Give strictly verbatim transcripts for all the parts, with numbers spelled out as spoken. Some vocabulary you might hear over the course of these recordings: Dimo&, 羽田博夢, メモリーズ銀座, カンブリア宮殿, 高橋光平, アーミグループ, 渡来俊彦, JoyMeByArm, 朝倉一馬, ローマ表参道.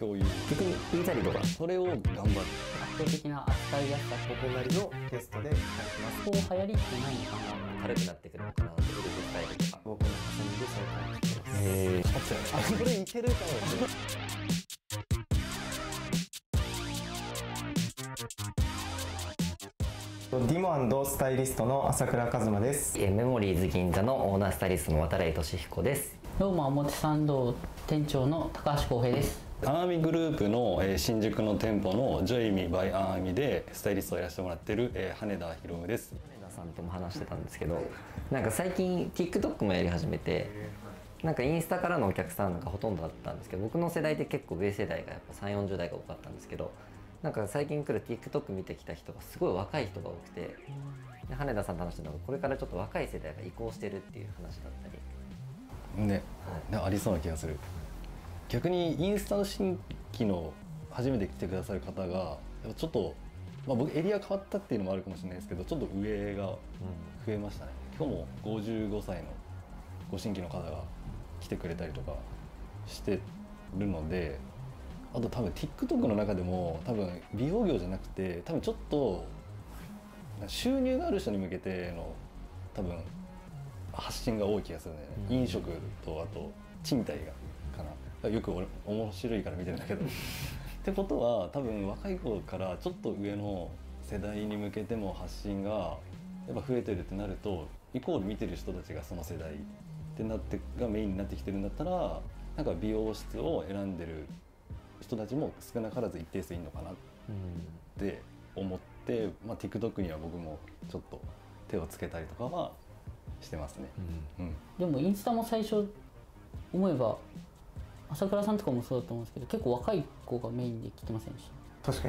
共有、曲に入れたりとか、それを頑張る。圧倒的な扱いやすさ、ここなりのテストで書きます。こう流行りってないのかな、軽くなってくるのかな、ブルースタイルとか、僕の重ねでそう感じてます。へー。あ、これいけるかも。ディモ&スタイリストの朝倉一馬です。メモリーズ銀座のオーナースタイリストの渡来俊彦です。ローマ表参道店長の高橋光平です。アーミグループの、えー、新宿の店舗のJoyMeByArmでスタイリストをやらせてもらってる、えー、羽田博夢です。羽田さんとも話してたんですけど、なんか最近 TikTok もやり始めて、なんかインスタからのお客さんがほとんどだったんですけど、僕の世代って結構上世代がやっぱさんじゅう、よんじゅうだいが多かったんですけど、なんか最近来る TikTok 見てきた人がすごい若い人が多くて、で羽田さんと話してたのがこれからちょっと若い世代が移行してるっていう話だったりね、はい、ありそうな気がする。逆にインスタの新規の初めて来てくださる方がちょっと、まあ、僕エリア変わったっていうのもあるかもしれないですけど、ちょっと上が増えましたね、うん、今日もごじゅうごさいのご新規の方が来てくれたりとかしてるので。あと多分 TikTok の中でも多分美容業じゃなくて、多分ちょっと収入がある人に向けての多分発信が多い気がするね、うん、飲食とあと賃貸がかな、よく俺面白いから見てるんだけどってことは多分若い子からちょっと上の世代に向けても発信がやっぱ増えてるってなると、イコール見てる人たちがその世代ってなってがメインになってきてるんだったら、なんか美容室を選んでる人たちも少なからず一定数いるのかなって思って、うん、まあ TikTok には僕もちょっと手をつけたりとかはしてますね。でもインスタも最初思えば朝倉さんとかもそうだと思うんですけど、結構若い子がメインで来てませんし。確か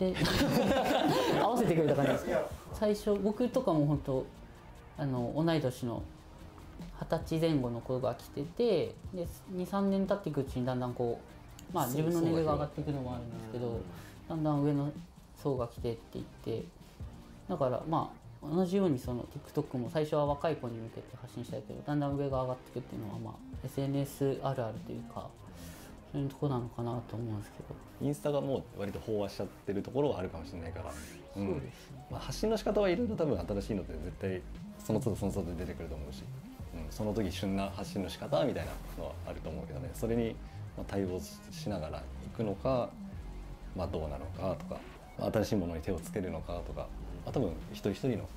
に。で合わせてくれた感じです。最初僕とかも本当あの同い年の。はたちぜん後の子が来てて、に、さんねん経っていくうちにだんだんこう、まあ、自分の年齢が上がっていくのもあるんですけど、だんだん上の層が来てって言って、だからまあ同じようにその TikTok も最初は若い子に向けて発信したいけど、だんだん上が上がっていくっていうのは、まあ、エスエヌエス あるあるというか、そういうとこなのかなと思うんですけど、インスタがもう割と飽和しちゃってるところはあるかもしれないから、そうですね、うん、まあ、発信の仕方はいろいろ多分新しいのって絶対その都度その都度出てくると思うし。うん、その時旬な発信の仕方みたいなのはあると思うけどね、それに対応しながらいくのか、まあ、どうなのかとか、新しいものに手をつけるのかとか、まあ、多分一人一人の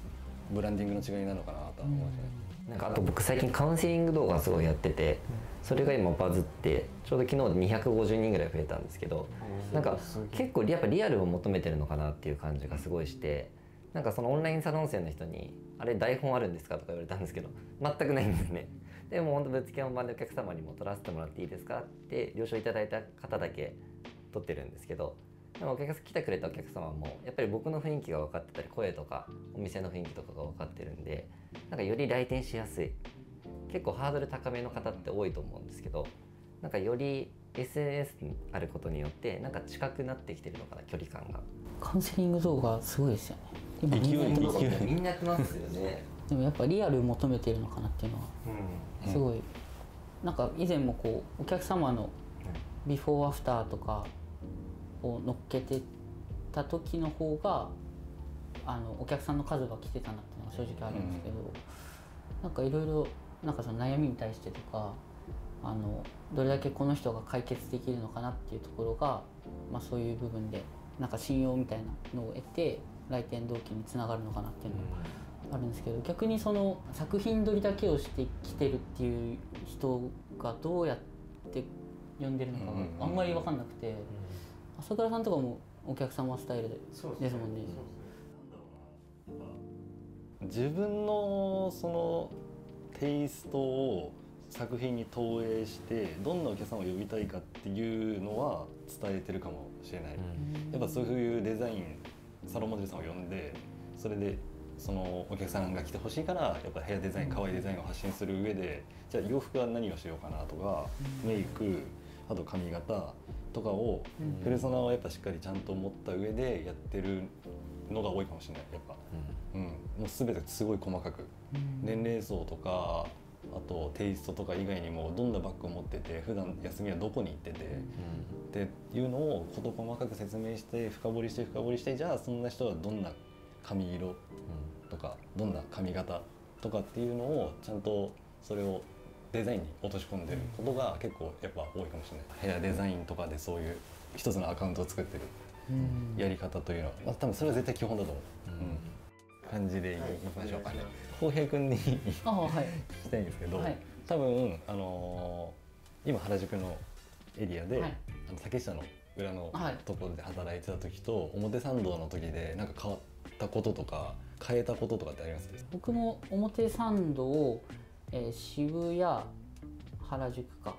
ブランディングの違いなのかなとは思うしね。なんかあと僕最近カウンセリング動画すごいやってて、それが今バズって、ちょうど昨日にひゃくごじゅうにんぐらい増えたんですけど、なんか結構やっぱリアルを求めてるのかなっていう感じがすごいして、なんかそのオンラインサロン生の人に「あれ台本あるんですか?」とか言われたんですけど、全くないんですね。でも本当ぶっつけ本番でお客様にも撮らせてもらっていいですかって了承いただいた方だけ撮ってるんですけど、でもお客さん来てくれたお客様もやっぱり僕の雰囲気が分かってたり、声とかお店の雰囲気とかが分かってるんで、なんかより来店しやすい、結構ハードル高めの方って多いと思うんですけど、なんかより エスエヌエス にあることによってなんか近くなってきてるのかな、距離感が。カウンセリング動画すごいですよね。みんなやってますよね。でもやっぱリアルを求めてるのかなっていうのは、すごいなんか以前もこうお客様のビフォーアフターとかを乗っけてた時の方があのお客さんの数が来てたなっていうのが正直あるんですけど、うん、なんかいろいろなんかその悩みに対してとか、あのどれだけこの人が解決できるのかなっていうところが、まあ、そういう部分でなんか信用みたいなのを得て。来店動機につながるのかなっていうのもあるんですけど、逆にその作品撮りだけをしてきてるっていう人がどうやって呼んでるのかあんまり分かんなくて、朝倉さんとかもお客様スタイルですもんね。自分のそのテイストを作品に投影してどんなお客さんを呼びたいかっていうのは伝えてるかもしれない。やっぱそういうデザインサロンモデルさんを呼んで、それでそのお客さんが来てほしいから、やっぱヘアデザイン、可愛いデザインを発信する上で、じゃあ洋服は何をしようかなとか、メイク、あと髪型とかを、ペルソナはやっぱしっかりちゃんと持った上でやってるのが多いかもしれない。やっぱ、うん、もう全てすごい細かく、年齢層とかあとテイストとか以外にもどんなバッグを持ってて普段休みはどこに行ってて、うん、っていうのを事細かく説明して深掘りして深掘りして、じゃあそんな人はどんな髪色とかどんな髪型とかっていうのをちゃんとそれをデザインに落とし込んでることが結構やっぱ多いかもしれない。ヘアデザインとかでそういう一つのアカウントを作ってるやり方というのは、まあ、多分それは絶対基本だと思う、うん感じでいきましょうかね。浩平君に聞きたいんですけど、はい、多分あのー、今原宿のエリアで、はい、あの竹下の裏のところで働いてた時と、はい、表参道の時でなんか変わったこととか変えたこととかってありますか？僕も表参道、えー、渋谷原宿か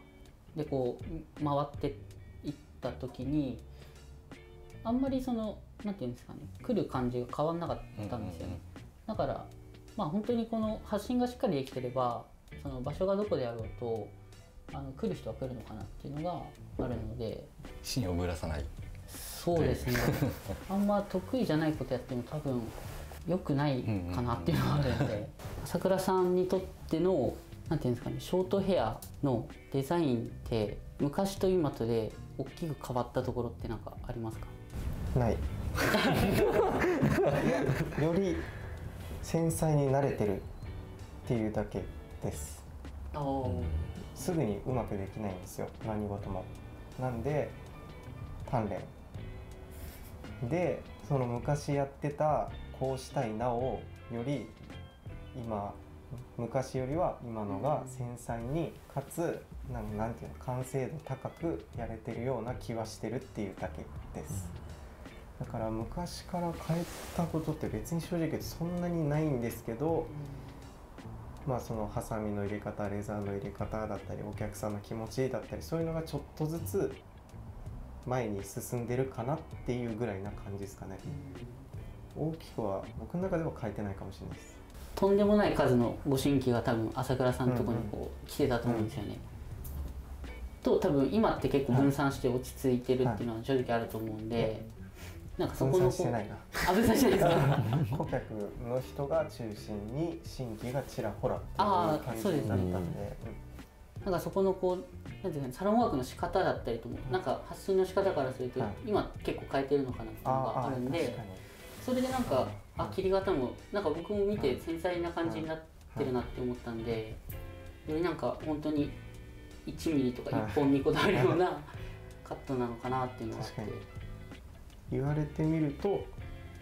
でこう回っていった時にあんまりそのなんていうんですかね、来る感じが変わんなかったんですよね。だからまあ本当にこの発信がしっかりできてればその場所がどこであろうとあの来る人は来るのかなっていうのがあるので、芯をぶらさない。そうですねあんま得意じゃないことやっても多分良くないかなっていうのがあるので、朝倉さんにとってのなんていうんですかね、ショートヘアのデザインって昔と今とで大きく変わったところって何かありますか？ないより繊細に慣れてるっていうだけです。すぐにうまくできないんですよ、何事も。なんで鍛錬でその昔やってたこうしたいなをより今昔よりは今のが繊細にかつなんなんていうの完成度高くやれてるような気はしてるっていうだけです。だから昔から変えたことって別に正直そんなにないんですけど、うん、まあそのハサミの入れ方、レザーの入れ方だったり、お客さんの気持ちだったり、そういうのがちょっとずつ前に進んでるかなっていうぐらいな感じですかね。うん、大きくは僕の中では変えてないかもしれないです。とんでもない数のご新規が多分朝倉さんのところにこう来てたと思うんですよね。と多分今って結構分散して落ち着いてるっていうのは正直あると思うんで。はいはい、なんかそこの分散してないな。分散してないですか？顧客の人が中心に新規がちらほらっていう感じになったんで、なんかそこのこうなんていうかサロンワークの仕方だったりとも、なんか発信の仕方からすると今結構変えてるのかなっていうのがあるんで、それでなんかあ切り方もなんか僕も見て繊細な感じになってるなって思ったんで、よりなんか本当にいちミリとかいっぽんにこだわるようなカットなのかなっていうのがあって。言われてみると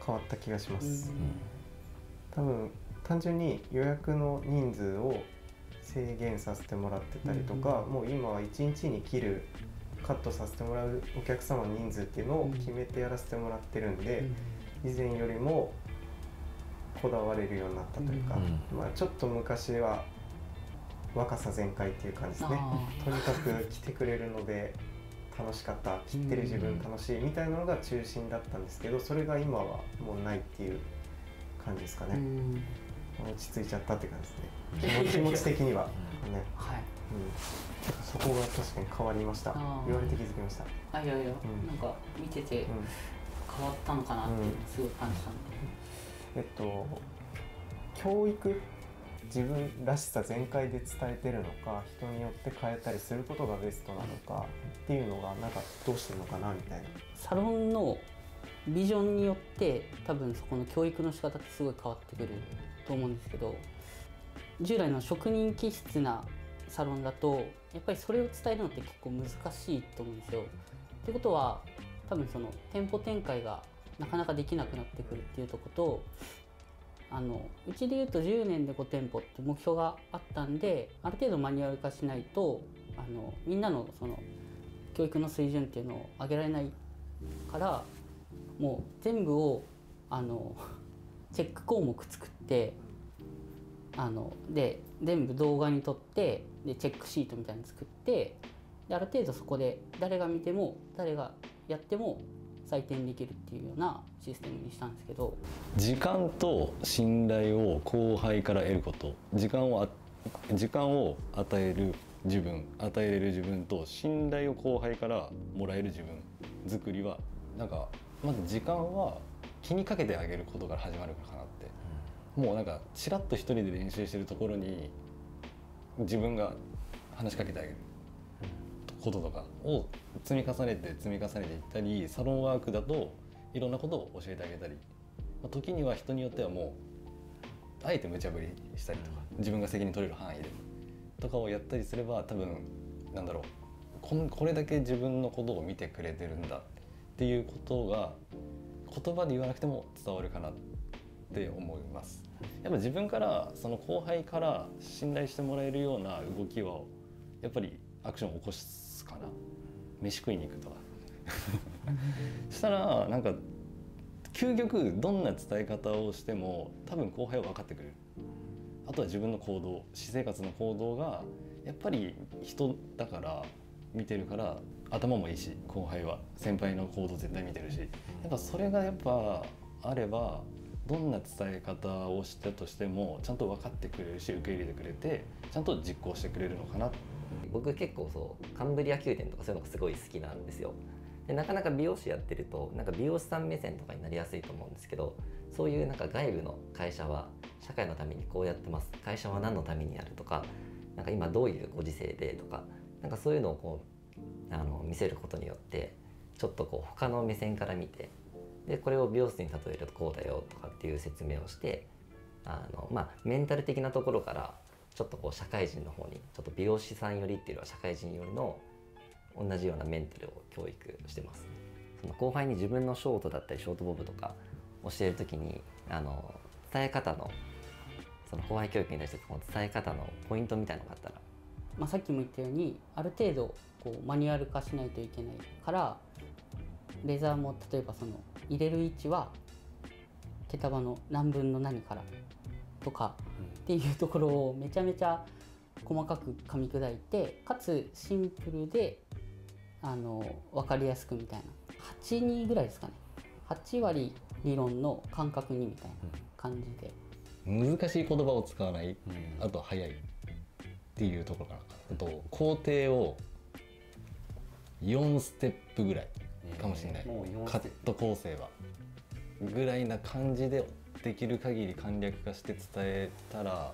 変わった気がします。うん、多分単純に予約の人数を制限させてもらってたりとか、うん、もう今はいちにちに切るカットさせてもらうお客様の人数っていうのを決めてやらせてもらってるんで、うん、以前よりもこだわれるようになったというか、うん、まあちょっと昔は若さ全開っていう感じですね。とにかく来てくれるので楽しかった、切ってる自分楽しいみたいなのが中心だったんですけど、それが今はもうないっていう感じですかね。落ち着いちゃったって感じですね気持ち的にはね。はい、うん、そこが確かに変わりました。言われて気づきました。あ、いやいや、うん、なんか見てて変わったのかなっていうのすごい感じたんで、うんうん、えっと教育自分らしさ全開で伝えてるのか、人によって変えたりすることがベストなのかっていうのがなんかどうしてるのかなみたいな。サロンのビジョンによって多分そこの教育の仕方ってすごい変わってくると思うんですけど、従来の職人気質なサロンだとやっぱりそれを伝えるのって結構難しいと思うんですよ。ってことは多分その店舗展開がなかなかできなくなってくるっていうとこと。あのうちでいうとじゅうねんでごてんぽって目標があったんで、ある程度マニュアル化しないとあのみんなのその教育の水準っていうのを上げられないから、もう全部をあのチェック項目作って、あので全部動画に撮って、でチェックシートみたいに作って、である程度そこで誰が見ても誰がやっても採点できるっていうようなシステムにしたんですけど、時間と信頼を後輩から得ること、時間をあ時間を与える自分、与えれる自分と信頼を後輩からもらえる自分作りは、なんかまず時間は気にかけてあげることから始まるかなって、うん、もうなんかちらっと一人で練習してるところに自分が話しかけてあげることとかを積み重ねて積み重ねていったり、サロンワークだといろんなことを教えてあげたり、時には人によってはもうあえて無茶ぶりしたりとか、自分が責任取れる範囲でとかをやったりすれば、多分なんだろう、これだけ自分のことを見てくれてるんだっていうことが言葉で言わなくても伝わるかなって思います。やっぱ自分からその後輩から信頼してもらえるような動きはやっぱりアクションを起こすかな。飯食いに行くとかしたらなんか究極どんな伝え方をしても多分後輩は分かってくれる。あとは自分の行動、私生活の行動がやっぱり人だから見てるから、頭もいいし、後輩は先輩の行動絶対見てるし、やっぱそれがやっぱあればどんな伝え方をしたとしてもちゃんと分かってくれるし、受け入れてくれてちゃんと実行してくれるのかな。僕結構そうカンブリア宮殿とかそういうのがすごい好きなんですよ。でなかなか美容師やってるとなんか美容師さん目線とかになりやすいと思うんですけど、そういうなんか外部の会社は社会のためにこうやってます、会社は何のためにやるとか、なんか今どういうご時世でとか、なんかそういうのをこうあの見せることによってちょっとこう他の目線から見て、でこれを美容室に例えるとこうだよとかっていう説明をして、あの、まあ、メンタル的なところからちょっとこう社会人の方に、ちょっと美容師さんよりっていうのは社会人よりの同じようなメンタルを教育してます。その後輩に自分のショートだったりショートボブとか教える時に、あの伝え方のその後輩教育に対してこの伝え方のポイントみたいなのがあったら、まあさっきも言ったようにある程度こうマニュアル化しないといけないから、レザーも例えばその入れる位置は毛束の何分の何からとかっていうところをめちゃめちゃ細かく噛み砕いて、かつシンプルであの分かりやすくみたいな、はちにぐらいですかね、はち割理論の感覚にみたいな感じで、うん、難しい言葉を使わない、うん、あと早いっていうところかな。あと工程をよんステップぐらいかもしれない、うん、カット構成はぐらいな感じでできる限り簡略化して伝えたら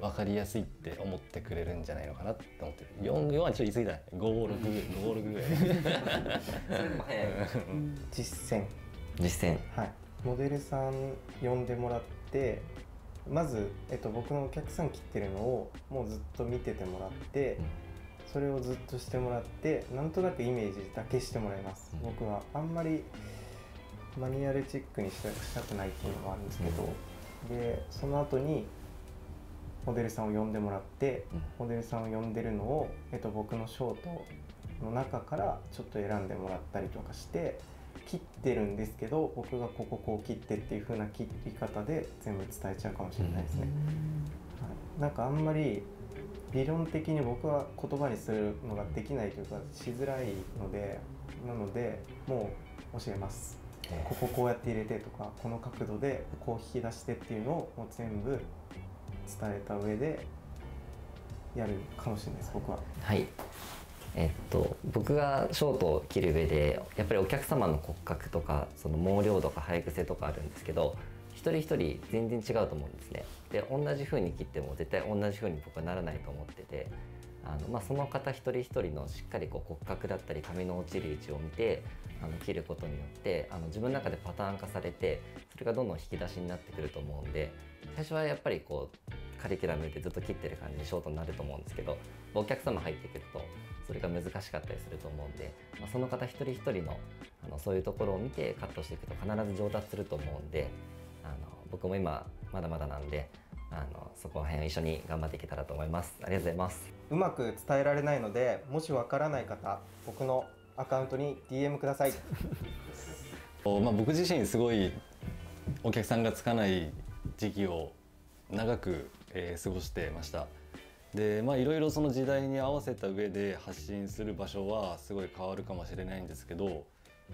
分かりやすいって思ってくれるんじゃないのかなって思ってる。よんはちょっと言い過ぎだね。ご、ろく、ご、ろくぐらい。それも早い。実践。実践。はい。モデルさん呼んでもらって、まずえっと僕のお客さん切ってるのをもうずっと見ててもらって、それをずっとしてもらって、なんとなくイメージだけしてもらいます。僕はあんまりマニュアルチックにしたくないっていうのもあるんですけど、でその後にモデルさんを呼んでもらって、うん、モデルさんを呼んでるのを、えっと、僕のショートの中からちょっと選んでもらったりとかして、切ってるんですけど僕がこここう切ってっていう風な切り方で全部伝えちゃうかもしれないですね、うんはい、なんかあんまり理論的に僕は言葉にするのができないというかしづらいので、なのでもう教えます。こここうやって入れてとか、この角度でこう引き出してっていうのをもう全部伝えた上でやるかもしれないです。僕ははいえっと僕がショートを切る上でやっぱりお客様の骨格とかその毛量とか生え癖とかあるんですけど、一人一人全然違うと思うんですね。で同じ風に切っても絶対同じ風に僕はならないと思ってて、あの、まあ、その方一人一人のしっかりこう骨格だったり髪の落ちる位置を見てあの切ることによって、あの自分の中でパターン化されて、それがどんどん引き出しになってくると思うんで、最初はやっぱりこうカリキュラムでずっと切ってる感じでショートになると思うんですけど、お客様入ってくるとそれが難しかったりすると思うんで、まあ、その方一人一人のあのそういうところを見てカットしていくと必ず上達すると思うんで、あの僕も今まだまだなんで。あのそこら辺を一緒に頑張っていけたらと思います。ありがとうございます。うまく伝えられないので、もしわからない方僕のアカウントに ディーエム くださいまあ僕自身すごいお客さんがつかない時期を長く、えー、過ごしてました。でまあいろいろその時代に合わせた上で発信する場所はすごい変わるかもしれないんですけど、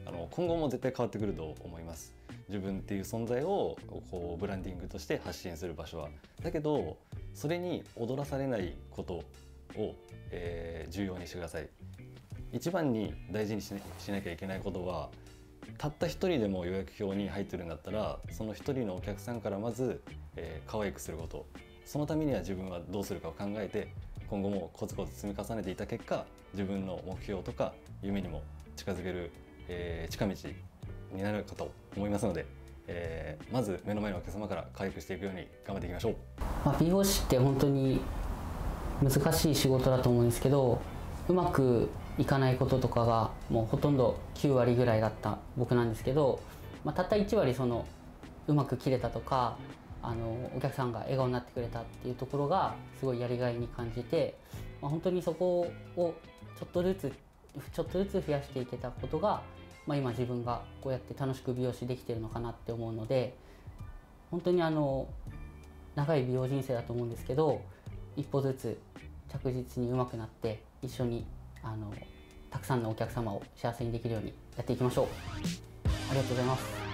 あの今後も絶対変わってくると思います。自分っていう存在をこうブランディングとして発信する場所は、だけどそれに踊らされないことを、えー、重要にしてください。一番に大事にし な, しなきゃいけないことは、たった一人でも予約表に入ってるんだったら、その一人のお客さんからまず、えー、可愛くすること。そのためには自分はどうするかを考えて、今後もコツコツ積み重ねていた結果、自分の目標とか夢にも近づける、えー、近道になるかと思いますので、えー、まず目の前のお客様から回復していくように頑張っていきましょう。まあ、美容師って本当に難しい仕事だと思うんですけど、うまくいかないこととかがもうほとんどきゅうわりぐらいだった僕なんですけど、まあ、たったいちわりそのうまく切れたとか、あのお客さんが笑顔になってくれたっていうところがすごいやりがいに感じて、まあ、本当にそこをちょっとずつちょっとずつ増やしていけたことが、まあ、今自分がこうやって楽しく美容師できてるのかなって思うので、本当にあの長い美容人生だと思うんですけど、一歩ずつ着実に上手くなって、一緒にあのたくさんのお客様を幸せにできるようにやっていきましょう。ありがとうございます。